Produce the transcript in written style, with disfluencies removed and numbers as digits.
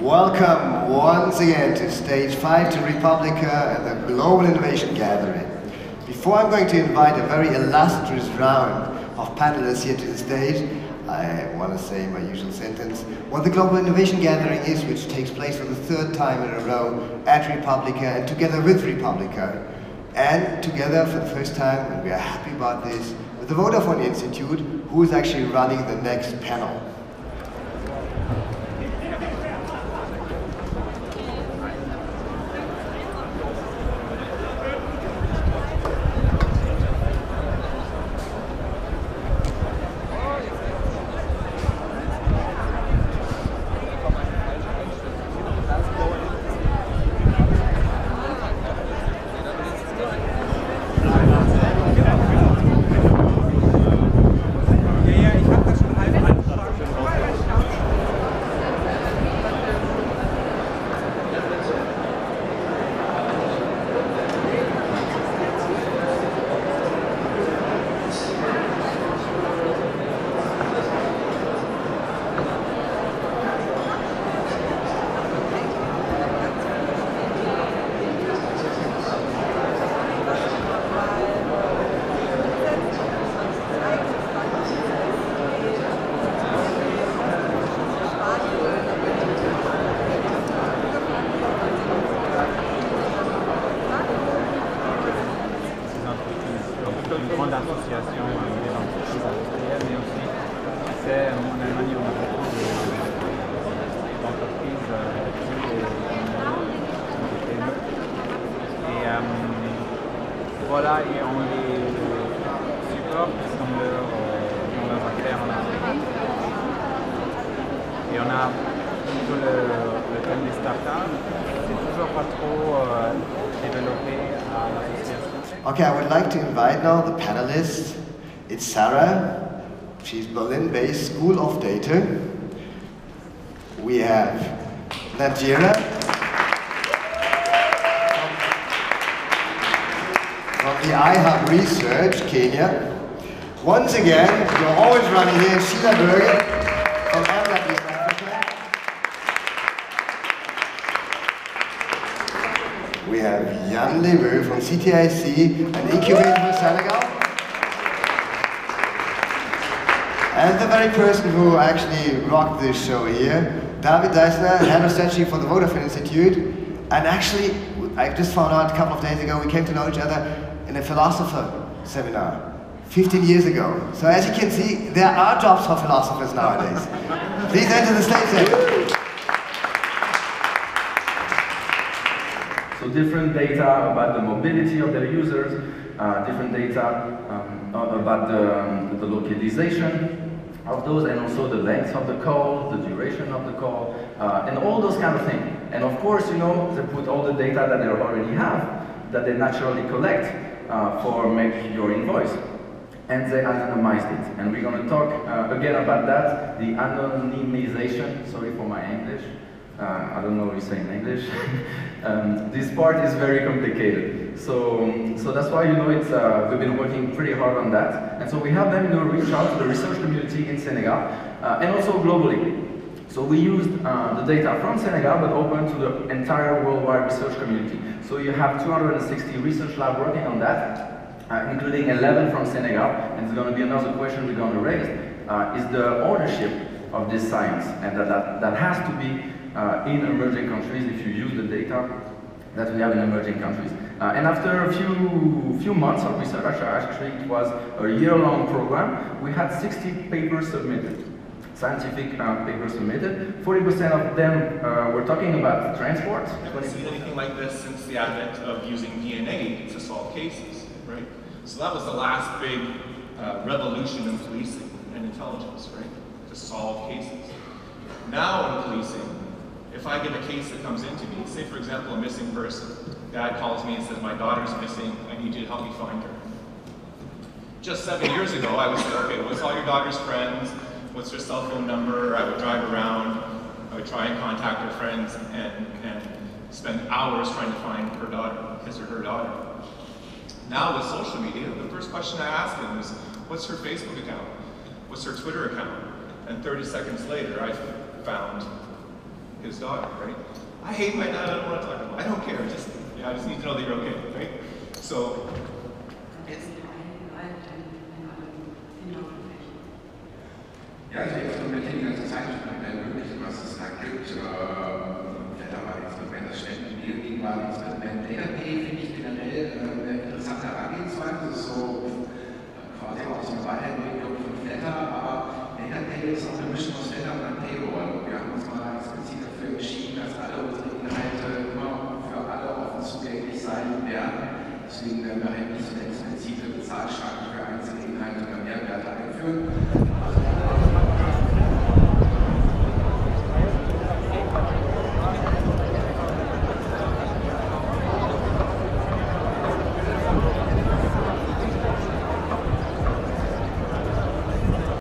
Welcome once again to Stage 5 to Republica and the Global Innovation Gathering. Before I'm going to invite a very illustrious round of panelists here to the stage, I want to say my usual sentence. What the Global Innovation Gathering is, which takes place for the third time in a row at Republica and together with Republica, and together for the first time, and we are happy about this, with the Vodafone Institute, who is actually running the next panel. Okay, I would like to invite now the panelists. It's Sarah, she's Berlin-based School of Data. We have Nadira from the iHub Research, Kenya. Once again, you're always running here, Sheila Berger from MWS. We have Jan Leveux from CTIC, an incubator from Senegal. And the very person who actually rocked this show here, David Deissner, head of strategy for the Vodafone Institute. And actually, I just found out a couple of days ago, we came to know each other in a philosopher seminar 15 years ago. So as you can see, there are jobs for philosophers nowadays. Please enter the stage here. So different data about the mobility of their users, different data about the localization of those, and also the length of the call, the duration of the call, and all those kind of things. And of course, you know, they put all the data that they already have, that they naturally collect for making your invoice, and they anonymized it. And we're going to talk again about that, the anonymization, sorry for my English. I don't know what you say in English. This part is very complicated. So that's why, you know, it's, we've been working pretty hard on that. And so we have them, you know, reach out to the research community in Senegal and also globally. So we used the data from Senegal, but open to the entire worldwide research community. So you have 260 research labs working on that, including 11 from Senegal. And it's going to be another question we're going to raise, is the ownership of this science, and that has to be in emerging countries, if you use the data that we have in emerging countries. And after a few months of research, actually it was a year-long program, we had 60 papers submitted, scientific papers submitted. 40% of them were talking about transport. I haven't seen anything like this since the advent of using DNA to solve cases, right? So that was the last big revolution in policing and intelligence, right? To solve cases. Now in policing, if I get a case that comes into me, say for example a missing person, dad calls me and says my daughter's missing, I need you to help me find her. Just 7 years ago I would say, okay, what's all your daughter's friends, what's her cell phone number, I would drive around, I would try and contact her friends and spend hours trying to find her daughter, his or her daughter. Now with social media, the first question I ask him is, what's her Facebook account, what's her Twitter account, and 30 seconds later I found his daughter, right? I hate my dad, I don't want to talk about it. I don't care, just, yeah, I just need to know that you're okay, right? So, it's... Ja, ich denke, dass wir mit den ganzen Zeitschriften ermöglichen, was es da gibt. Jetzt wird mir das ständig gegenwärtig. Das wird mit DRP, finde ich generell eine interessante Herangehensweise. Das ist so quasi auch so eine Weiterentwicklung von Flatter, aber DRP ist auch